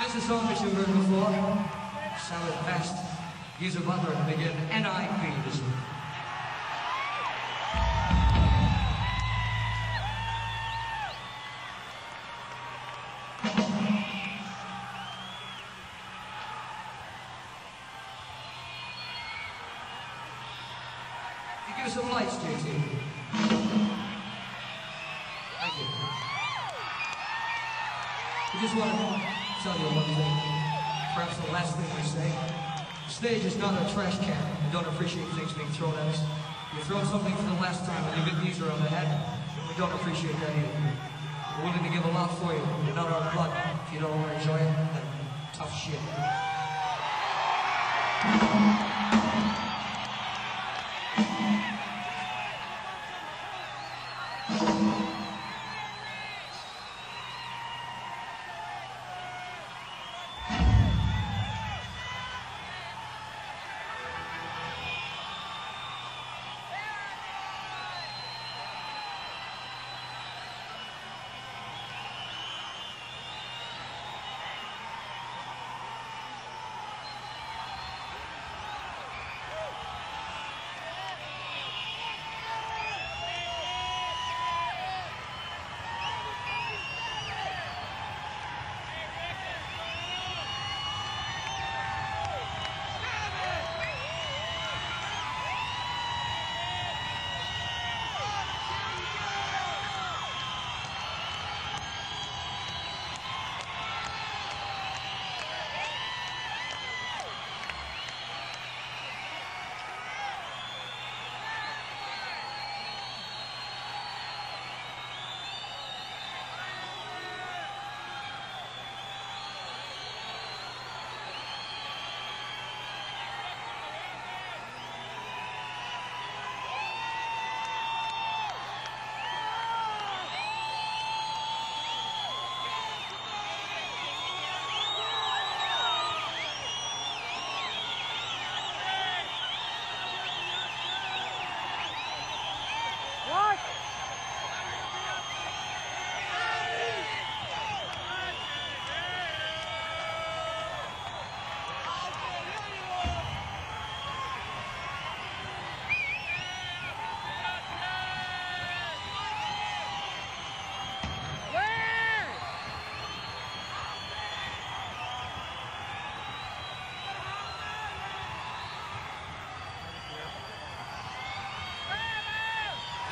As the soldiers who heard before, salad fast, use a butler and begin N.I.B. this week. Give some lights, JT. Thank you. We just want to tell you one thing, perhaps the last thing we say. The stage is not a trash can. We don't appreciate things being thrown at us. You throw something for the last time and you get these around the head. We don't appreciate that either. We're willing to give a lot for you. You're not our blood. If you don't want to enjoy it, then tough shit.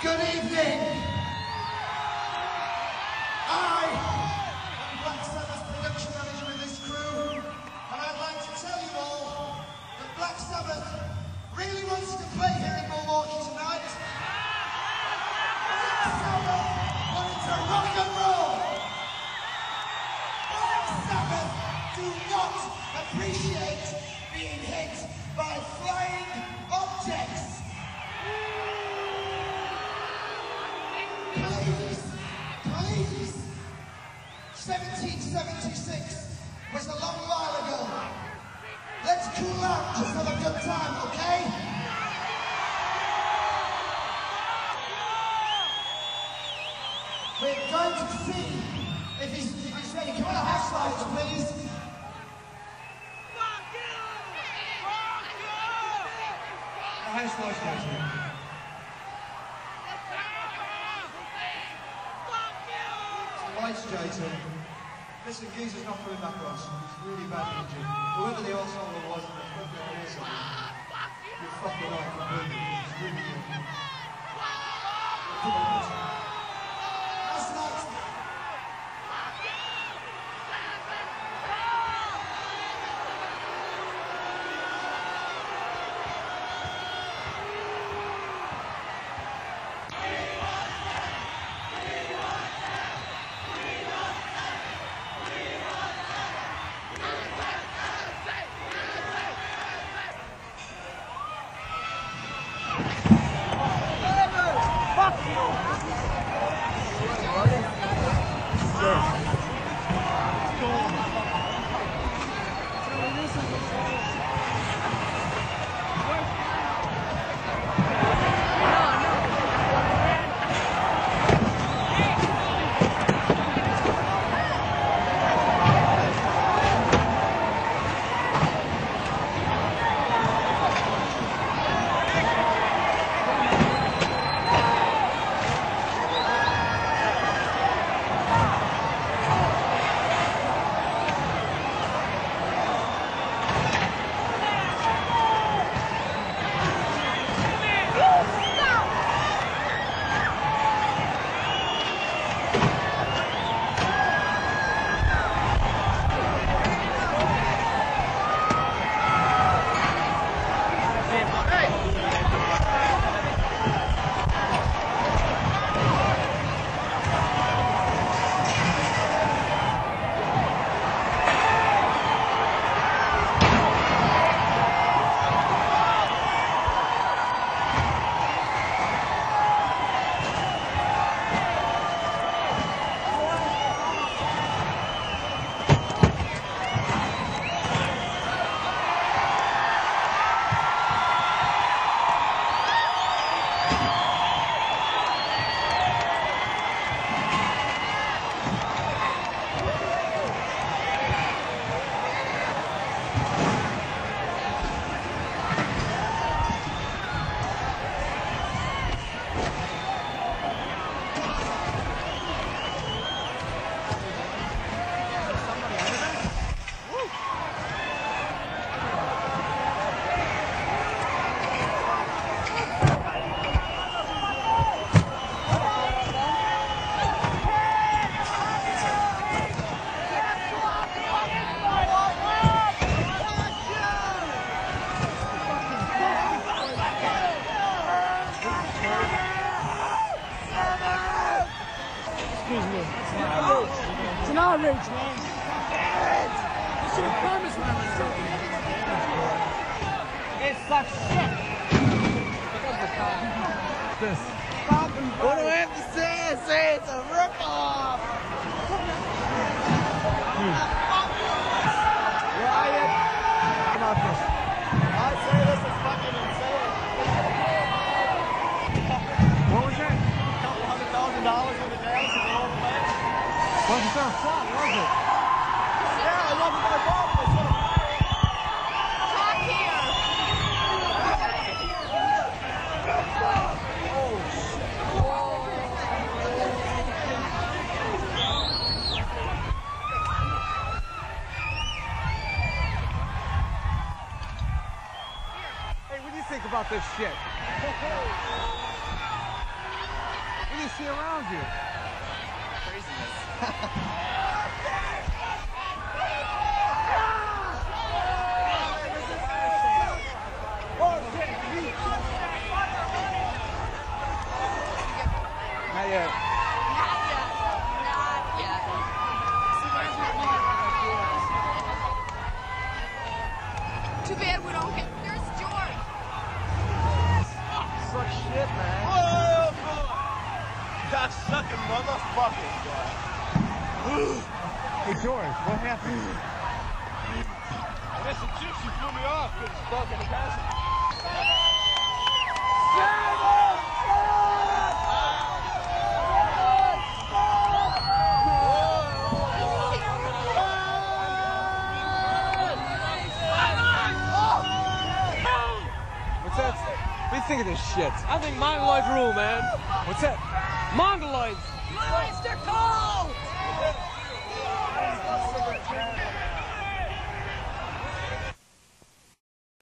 Good evening. I am Black Sabbath's production manager in this crew, and I'd like to tell you all that Black Sabbath really wants to play here in Milwaukee tonight. Black Sabbath wanted to rock and roll. Black Sabbath do not appreciate being hit by flying objects. Please, please. 1776 was a long while ago. Let's cool out, just have a good time, okay? We're going to see if he's ready. Come on, house lights, please. The house lights down here. Lights, Jason. Listen, Geezer's not coming back on. He's really bad injured. Whoever the asshole was, they fucked their ears on him. You're fucking right, it's really good. Come on, listen. That's nice. Fuck you! shit promise when I'm insulting. It sucks shit. This. What do I have to say? I say it's a rip-off. How about this? I say this is fucking insane. What was that? A couple $100,000 in the dance and the whole thing. Wasn't there a fun, was it? Yeah, it wasn't their fault. About this shit. What do you see around you? Craziness. Not yet. Not yet. Too bad we don't get. Shit, man. Whoa, boy. Got sucking motherfuckers, boy. Hey, George, what happened? Listen, she blew me off because it's fucking passing. What's that? What do you think of this shit? I think Mongoloids rule, man. What's that? Mongoloids! Mongoloids, they're cold!